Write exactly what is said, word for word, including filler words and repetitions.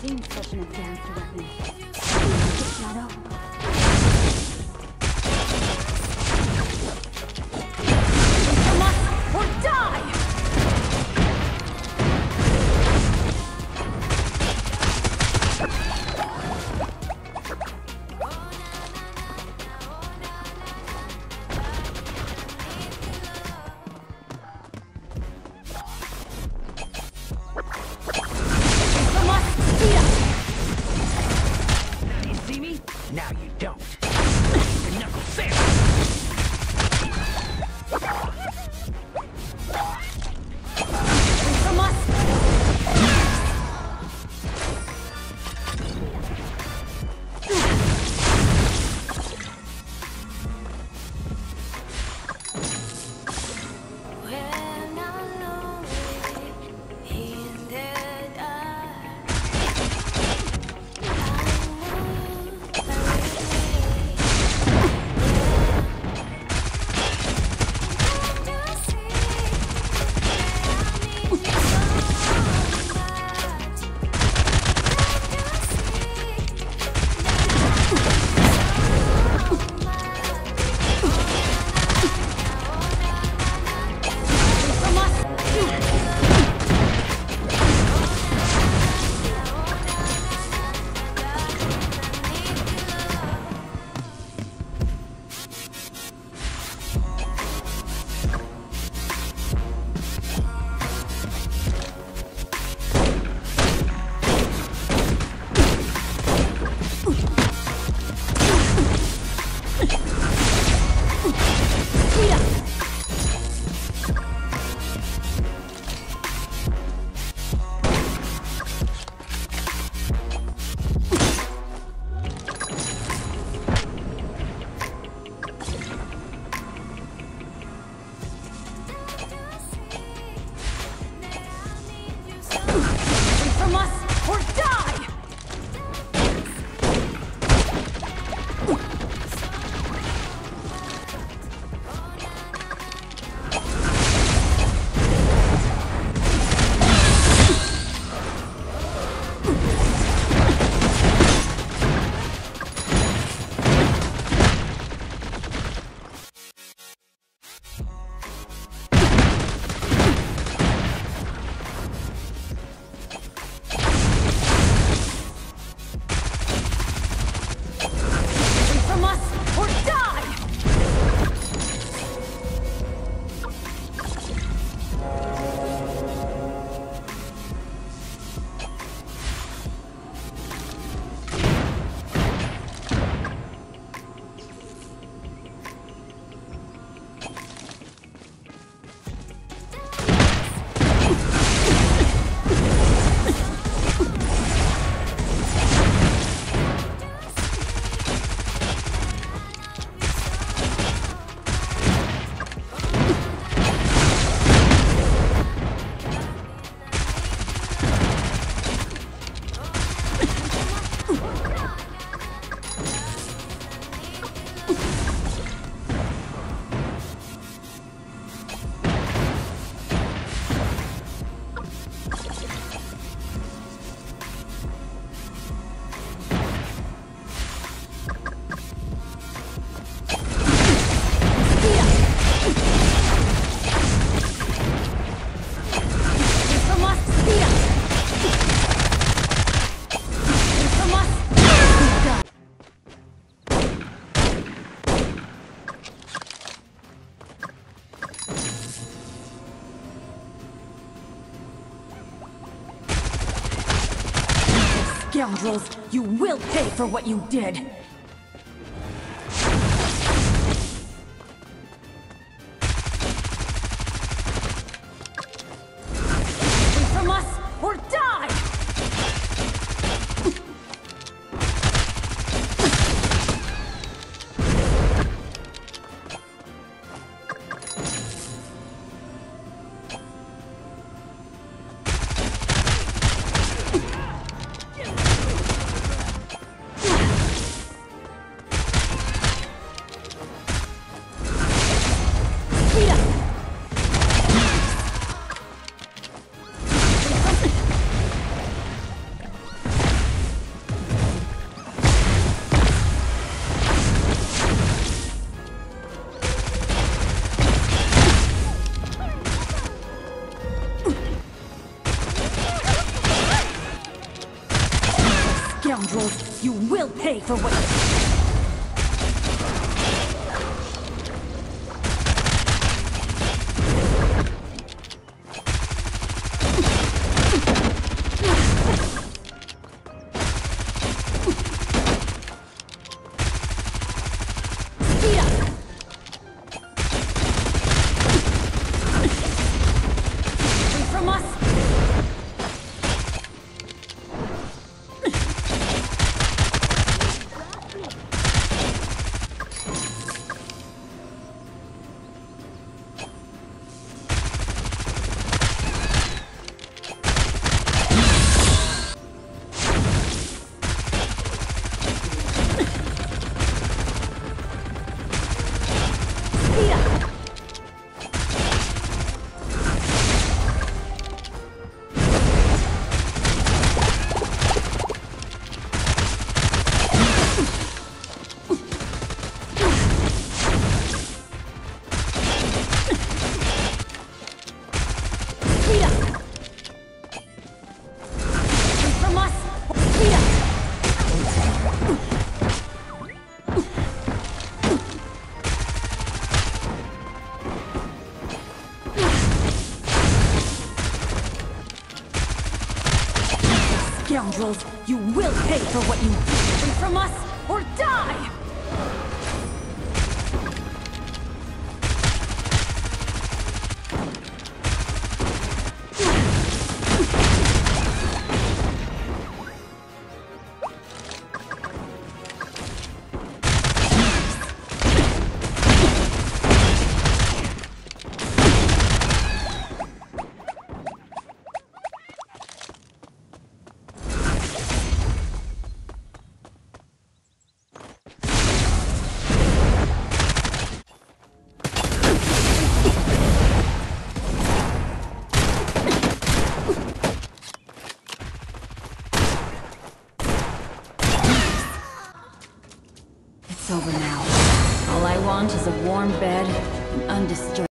seen such an advanced weapon. Shadow. Scoundrels, you will pay for what you did! scoundrels! You will pay for what you... Scoundrels, you will pay for what you do from us, or die! Over now. All I want is a warm bed and undisturbed.